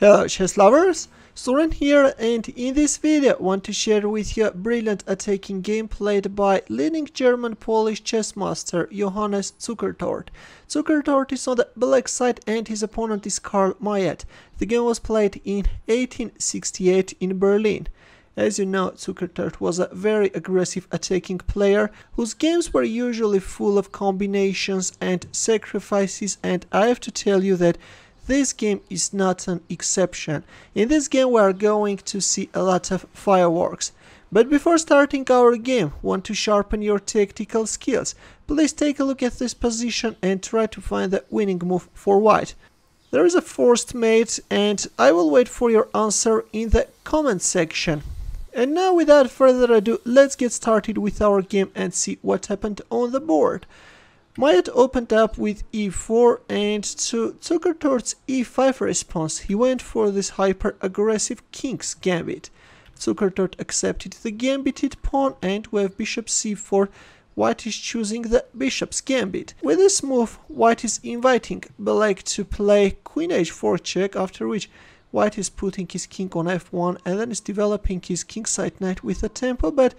Hello chess lovers, Soren here, and in this video I want to share with you a brilliant attacking game played by leading German-Polish chess master Johannes Zukertort. Zukertort is on the black side and his opponent is Karl Mayet. The game was played in 1868 in Berlin. As you know, Zukertort was a very aggressive attacking player, whose games were usually full of combinations and sacrifices, and I have to tell you that this game is not an exception. In this game we are going to see a lot of fireworks. But before starting our game, want to sharpen your tactical skills. Please take a look at this position and try to find the winning move for white. There is a forced mate, and I will wait for your answer in the comment section. And now, without further ado, let's get started with our game and see what happened on the board. Mayet opened up with e4, and to Zukertort's e5 response he went for this hyper-aggressive King's Gambit. Zukertort accepted the gambited pawn, and we have bishop c4. White is choosing the Bishop's Gambit. With this move, white is inviting black to play queen h4 check, after which white is putting his king on f1 and then is developing his kingside knight with a tempo, but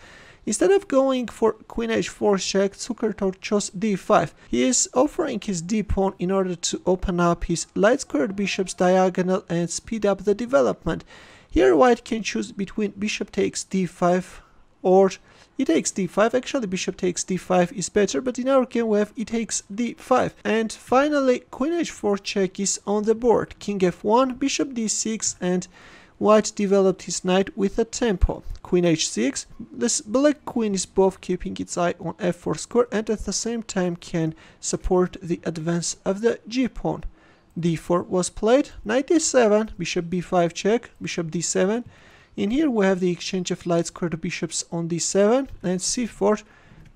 instead of going for queen h4 check, Zukertort chose d5. He is offering his d pawn in order to open up his light squared bishop's diagonal and speed up the development. Here white can choose between bishop takes d5 or e takes d5. Actually bishop takes d5 is better, but in our game we have e takes d5. And finally queen h4 check is on the board. King f1, bishop d6, and white developed his knight with a tempo. Queen h6. This black queen is both keeping its eye on f4 square and at the same time can support the advance of the g-pawn. d4 was played. Knight d7, bishop b5 check, bishop d7. In here we have the exchange of light squared bishops on d7 and c4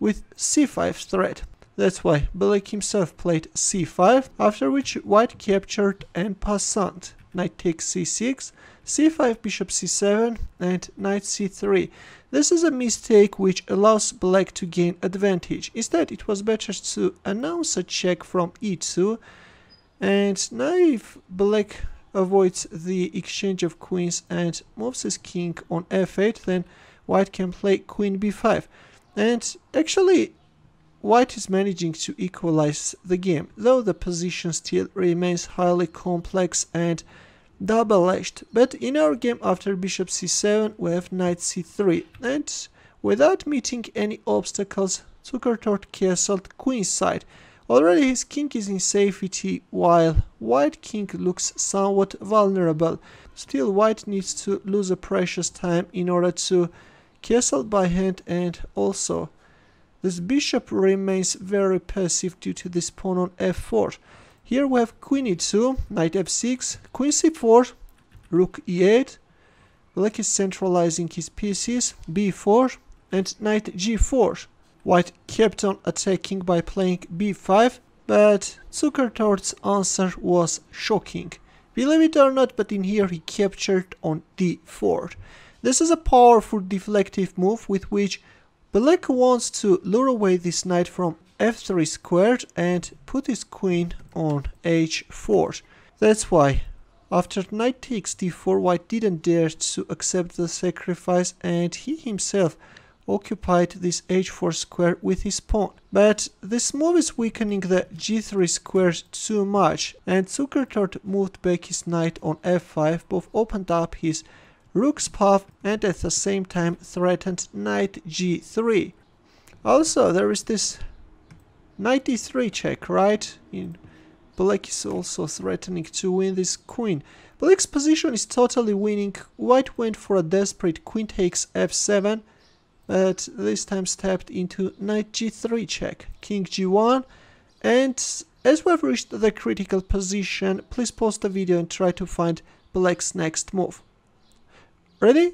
with c5 threat. That's why black himself played c5, after which white captured en passant. Knight takes c6, c5, bishop c7, and knight c3. This is a mistake which allows black to gain advantage. Instead it was better to announce a check from e2, and now if black avoids the exchange of queens and moves his king on f8, then white can play queen b5. And actually white is managing to equalize the game, though the position still remains highly complex and double-edged. But in our game, after bishop c7 we have knight c3, and without meeting any obstacles Zukertort castled queenside. Already his king is in safety, while white king looks somewhat vulnerable. Still white needs to lose a precious time in order to castle by hand, and also this bishop remains very passive due to this pawn on f4. Here we have queen e2, knight f6, queen c4, rook e8. Black is centralizing his pieces, b4 and knight g4. White kept on attacking by playing b5, but Zukertort's answer was shocking. Believe it or not, but in here he captured on d4. This is a powerful deflective move with which black wants to lure away this knight from f3 squared and put his queen on h4. That's why after knight takes d4 white didn't dare to accept the sacrifice, and he himself occupied this h4 square with his pawn. But this move is weakening the g3 square too much, and Zukertort moved back his knight on f5, both opened up his rook's path and at the same time threatened knight g3. Also there is this knight d3 check, right? In black is also threatening to win this queen. Black's position is totally winning. White went for a desperate queen takes f7, but this time stepped into knight g3 check, king g1, and as we have reached the critical position, please pause the video and try to find black's next move. Ready?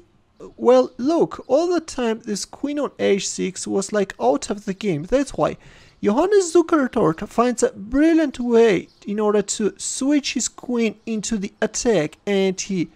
Well, look, all the time this queen on h6 was like out of the game. That's why Johannes Zukertort finds a brilliant way in order to switch his queen into the attack, and he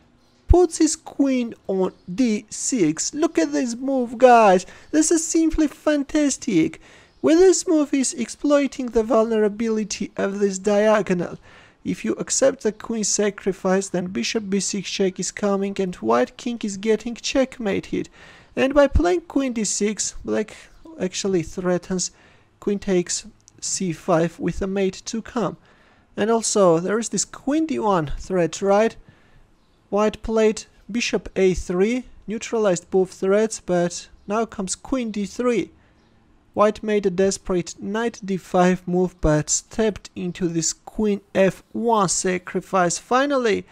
puts his queen on d6. Look at this move, guys, this is simply fantastic. With this move he's exploiting the vulnerability of this diagonal. If you accept the queen's sacrifice, then bishop b6 check is coming and white king is getting checkmated. And by playing queen d6, black actually threatens queen takes c5 with a mate to come. And also there is this queen d1 threat, right? White played bishop a3, neutralized both threats, but now comes queen d3. White made a desperate knight d5 move, but stepped into this queen f1 sacrifice. Finally,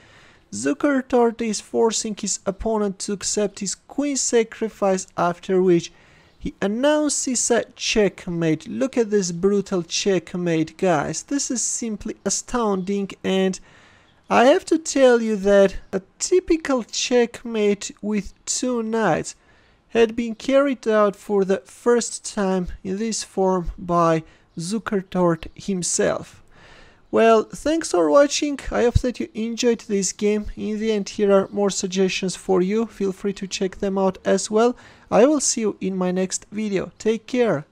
Zukertort is forcing his opponent to accept his queen sacrifice, after which he announces a checkmate. Look at this brutal checkmate, guys. This is simply astounding, and I have to tell you that a typical checkmate with two knights had been carried out for the first time in this form by Zukertort himself. Well, thanks for watching. I hope that you enjoyed this game. In the end, here are more suggestions for you. Feel free to check them out as well. I will see you in my next video. Take care.